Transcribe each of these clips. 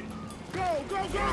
way! Go, go, go, go!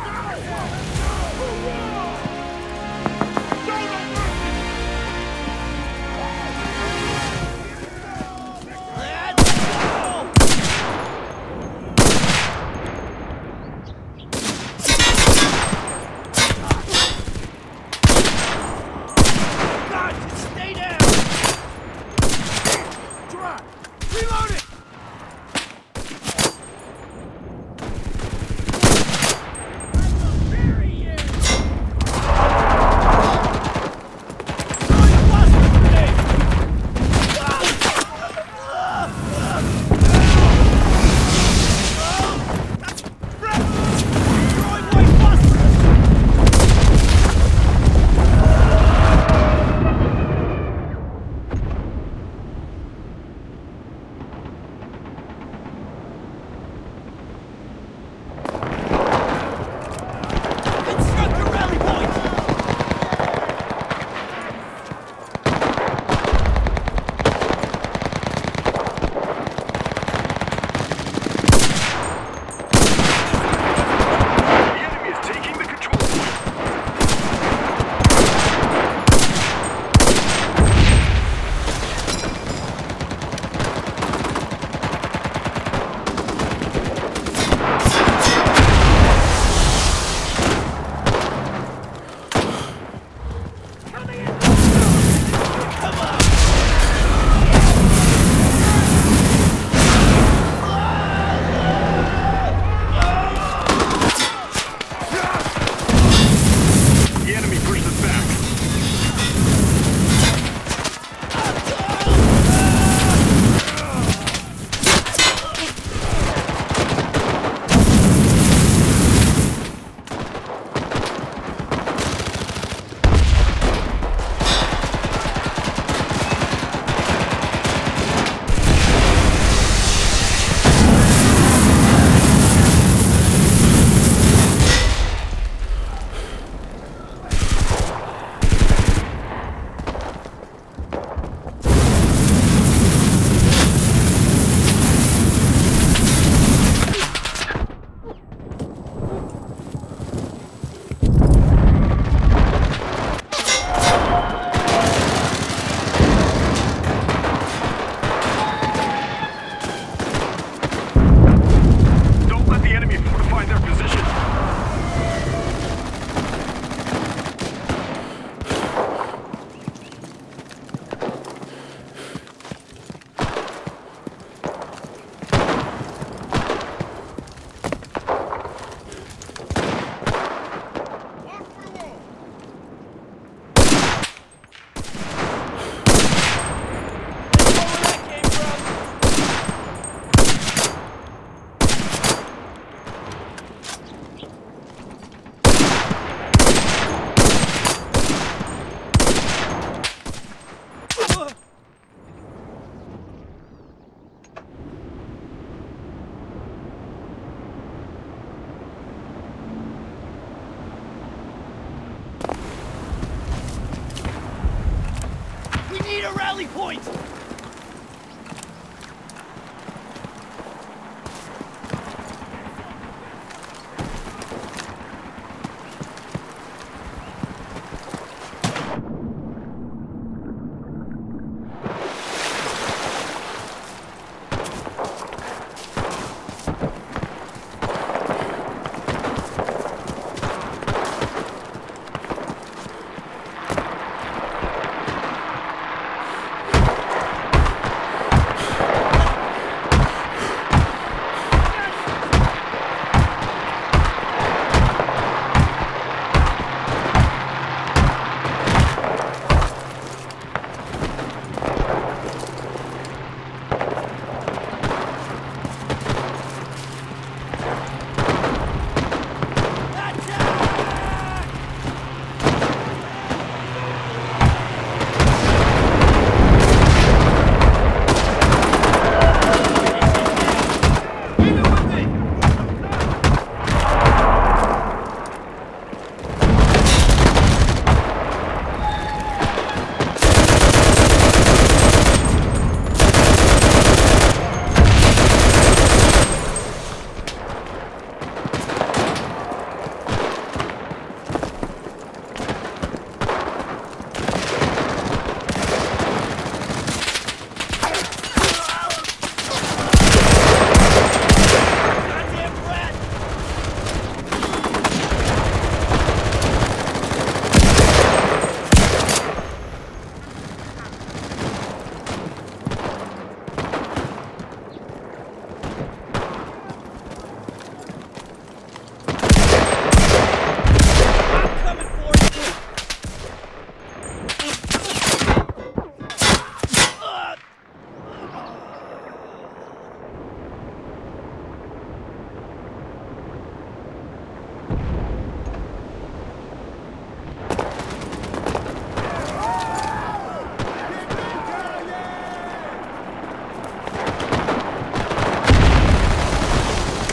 Need a rally point!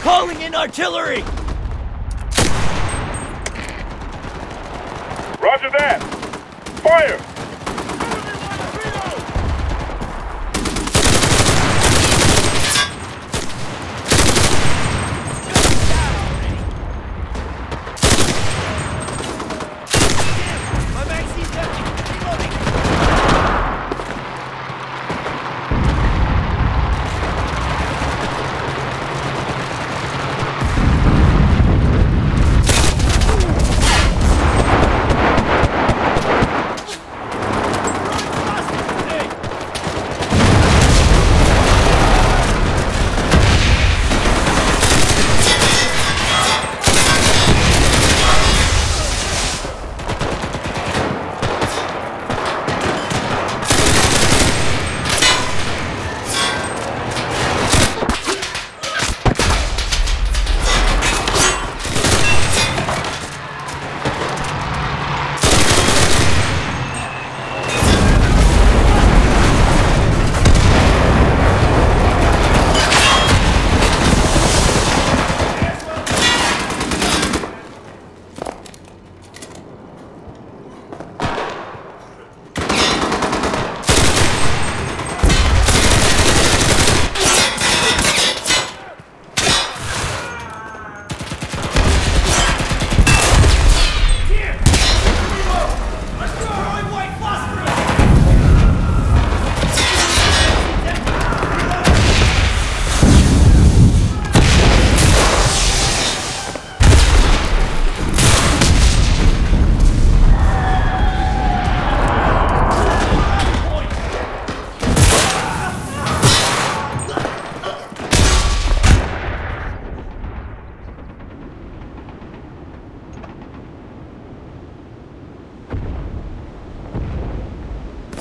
Calling in artillery! Roger that! Fire!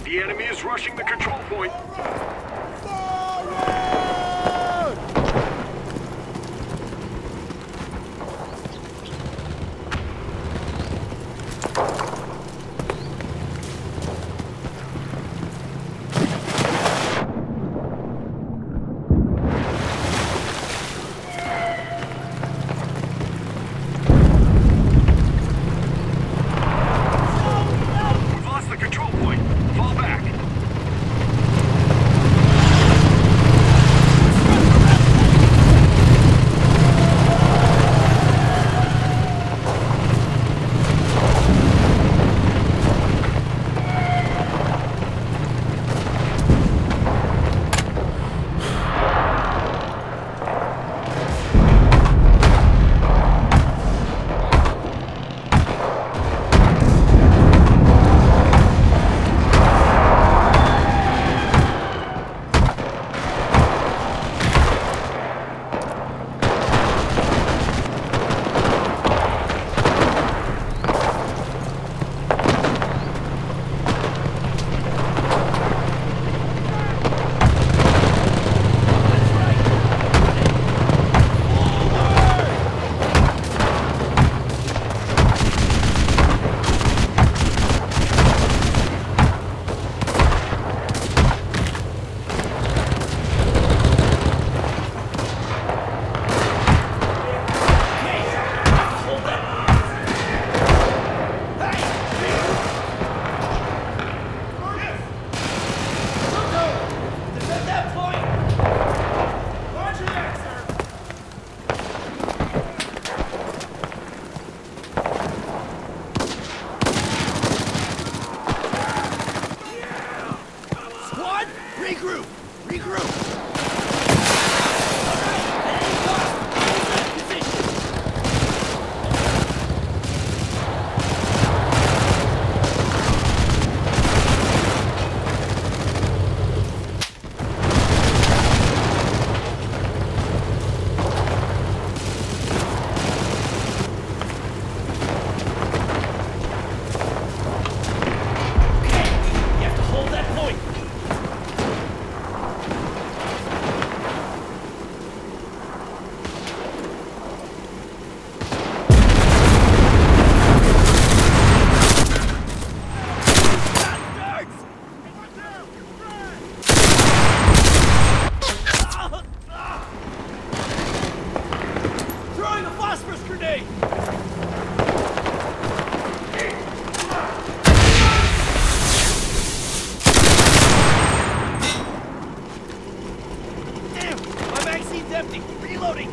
The enemy is rushing the control point. Forward! Forward! We've lost the control point. Fall back. Magazines empty. Reloading.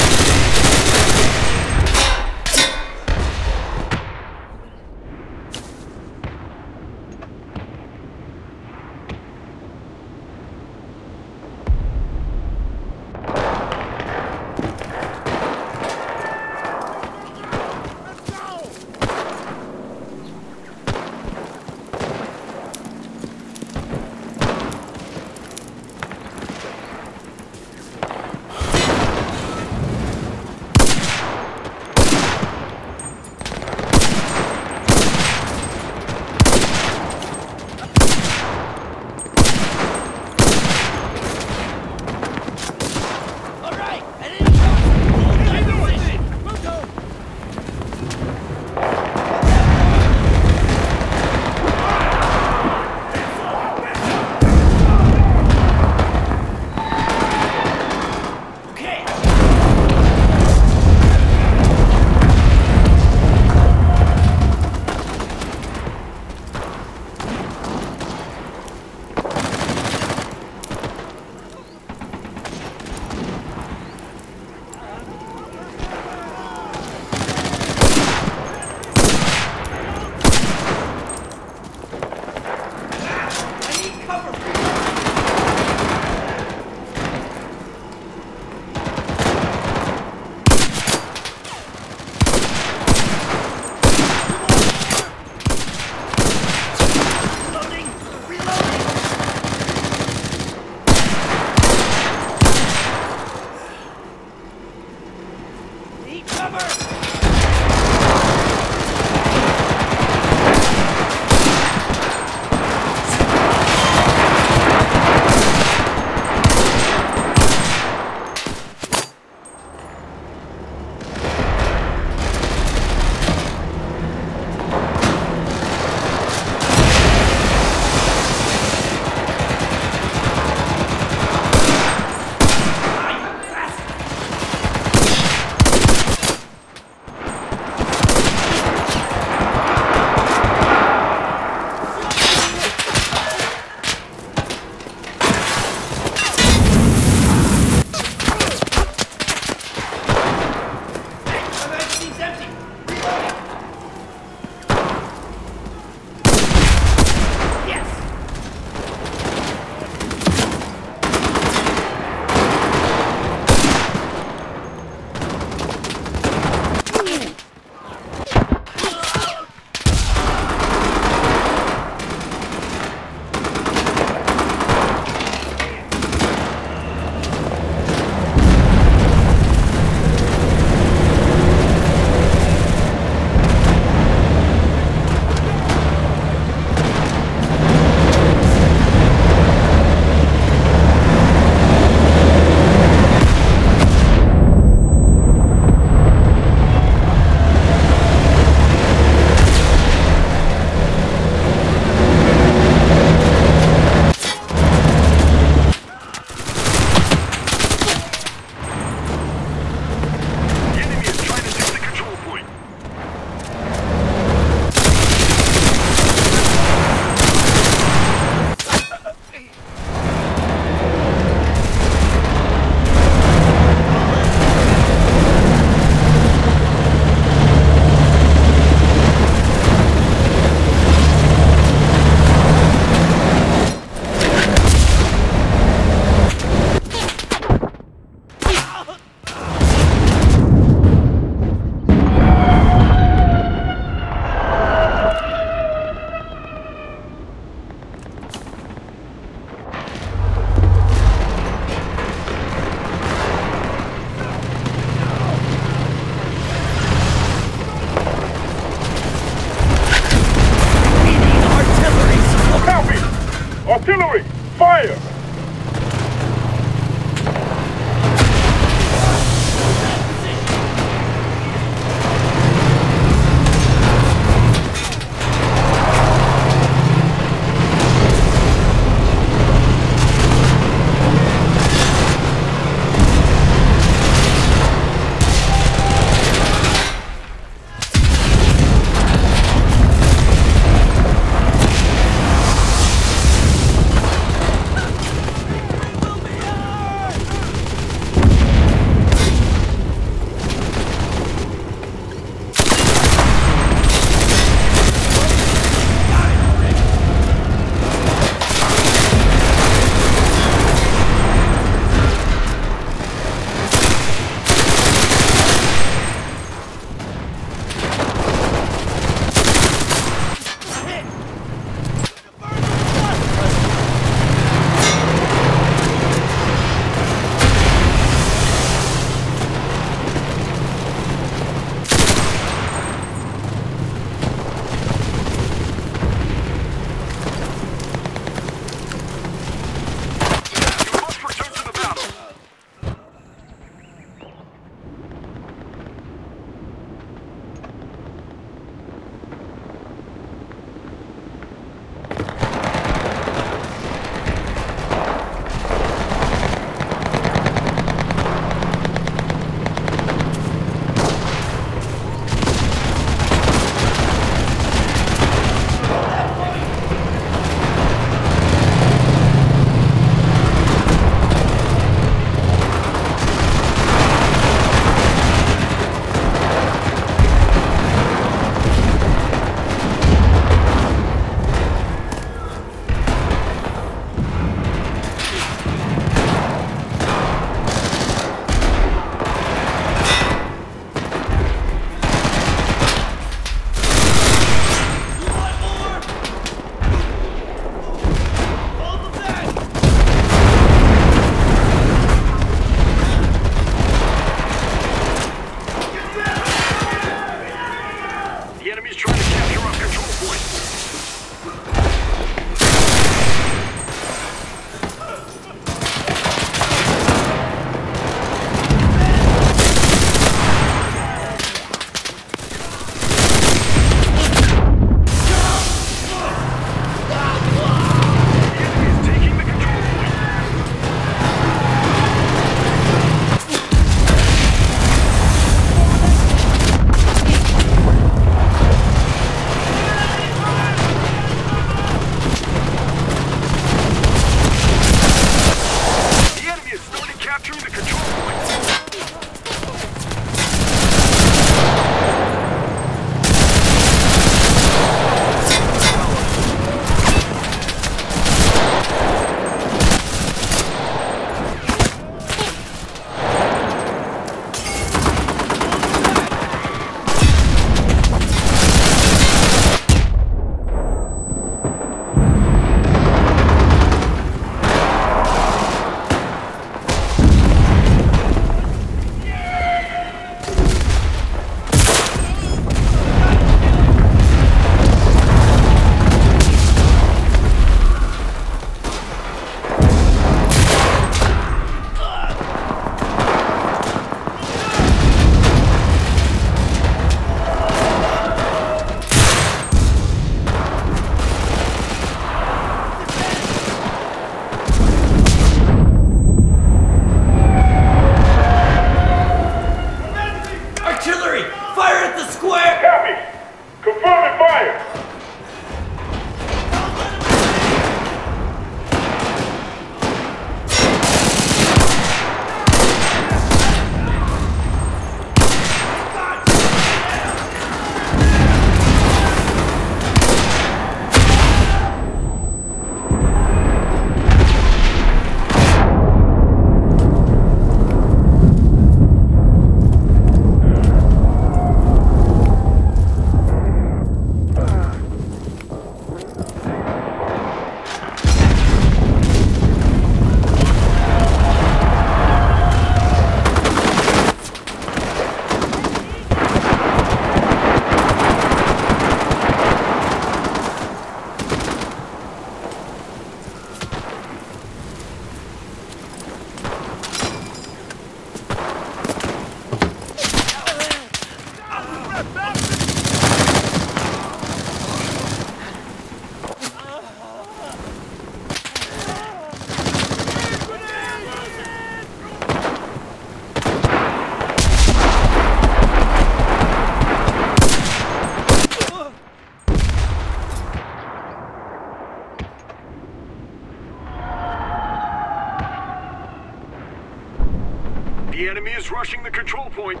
The enemy is rushing the control point.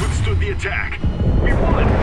Withstood the attack. We won!